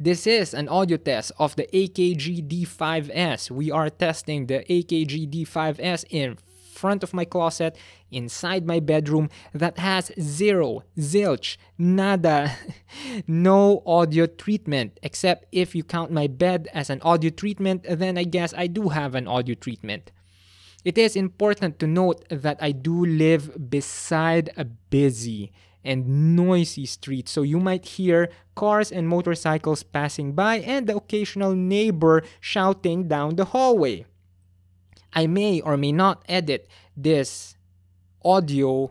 This is an audio test of the AKG D5S. We are testing the AKG D5S in front of my closet, inside my bedroom, that has zero, zilch, nada, no audio treatment, except if you count my bed as an audio treatment, then I guess I do have an audio treatment. It is important to note that I do live beside a busy and noisy street, so you might hear cars and motorcycles passing by and the occasional neighbor shouting down the hallway. I may or may not edit this audio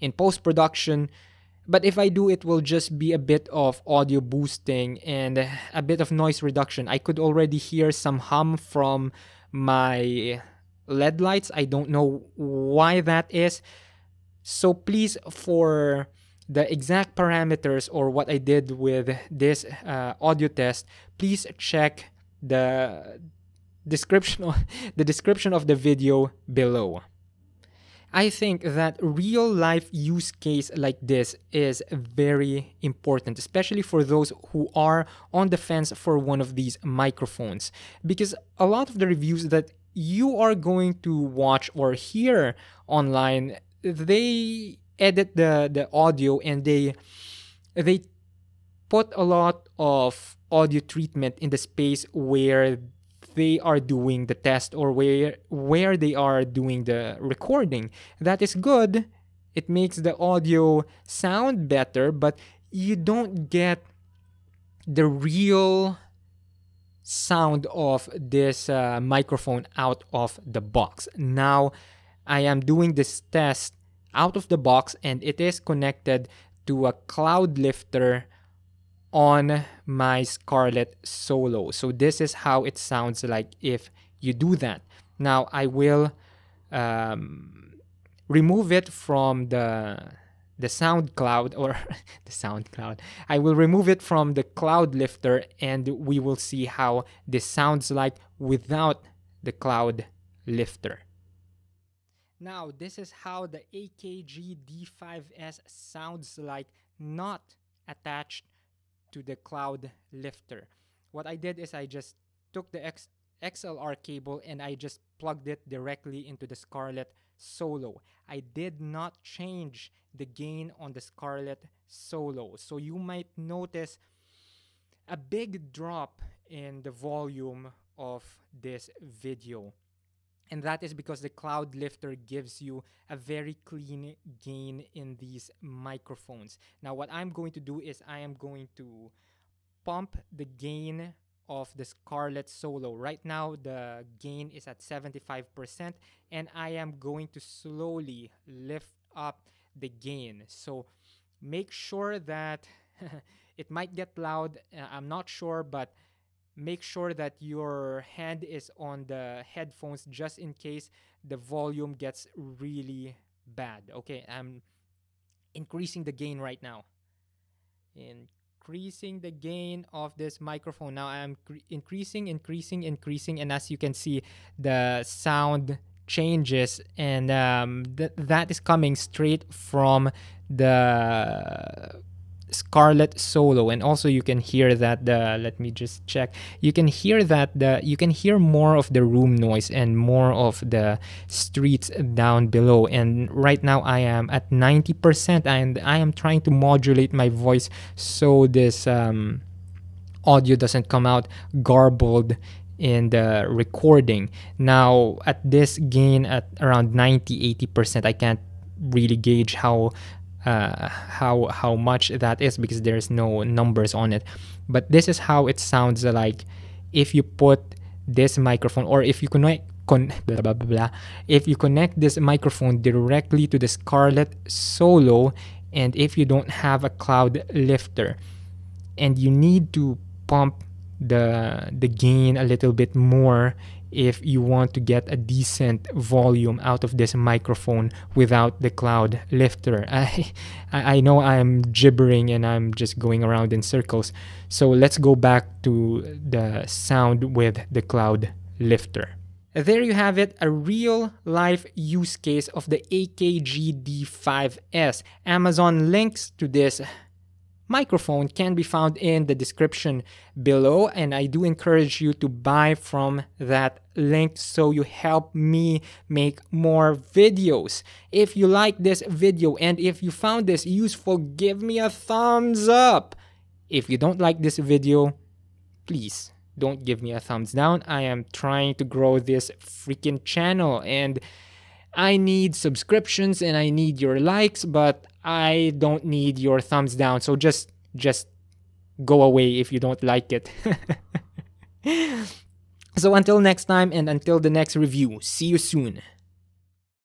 in post-production, but if I do, it will just be a bit of audio boosting and a bit of noise reduction. I could already hear some hum from my LED lights. I don't know why that is. So please, for the exact parameters or what I did with this audio test, please check the description of the video below. I think that real life use case like this is very important, especially for those who are on the fence for one of these microphones, because a lot of the reviews that you are going to watch or hear online, they edit the audio and they put a lot of audio treatment in the space where they are doing the test or where they are doing the recording. That is good. It makes the audio sound better, but you don't get the real sound of this microphone out of the box. Now, I am doing this test out of the box and it is connected to a CloudLifter on my Scarlett Solo. So this is how it sounds like if you do that. Now I will remove it from the sound cloud or the sound cloud. I will remove it from the CloudLifter and we will see how this sounds like without the CloudLifter. Now this is how the AKG D5S sounds like not attached to the CloudLifter. What I did is I just took the XLR cable and I just plugged it directly into the Scarlett Solo. I did not change the gain on the Scarlett Solo. So you might notice a big drop in the volume of this video. And that is because the CloudLifter gives you a very clean gain in these microphones. Now what I'm going to do is I am going to pump the gain of the Scarlett Solo. Right now the gain is at 75% and I am going to slowly lift up the gain. So make sure that it might get loud, I'm not sure, but make sure that your hand is on the headphones just in case the volume gets really bad. Okay, I'm increasing the gain right now. Increasing the gain of this microphone. Now I'm increasing, and as you can see, the sound changes, and that is coming straight from the Scarlett Solo. And also you can hear that the let me just check, you can hear that you can hear more of the room noise and more of the streets down below. And right now I am at 90% and I am trying to modulate my voice so this audio doesn't come out garbled in the recording. Now at this gain at around 90-80%, I can't really gauge how much that is because there's no numbers on it, but this is how it sounds like if you put this microphone, or if you connect this microphone directly to the Scarlett Solo, and if you don't have a CloudLifter and you need to pump the gain a little bit more if you want to get a decent volume out of this microphone without the CloudLifter. I know I'm gibbering and I'm just going around in circles. So let's go back to the sound with the CloudLifter. There you have it, a real life use case of the AKG D5S. Amazon links to this microphone can be found in the description below, and I do encourage you to buy from that link so you help me make more videos. If you like this video and if you found this useful, give me a thumbs up. If you don't like this video, please don't give me a thumbs down. I am trying to grow this freaking channel and I need subscriptions and I need your likes, but I don't need your thumbs down. So just go away if you don't like it. So until next time and until the next review, see you soon.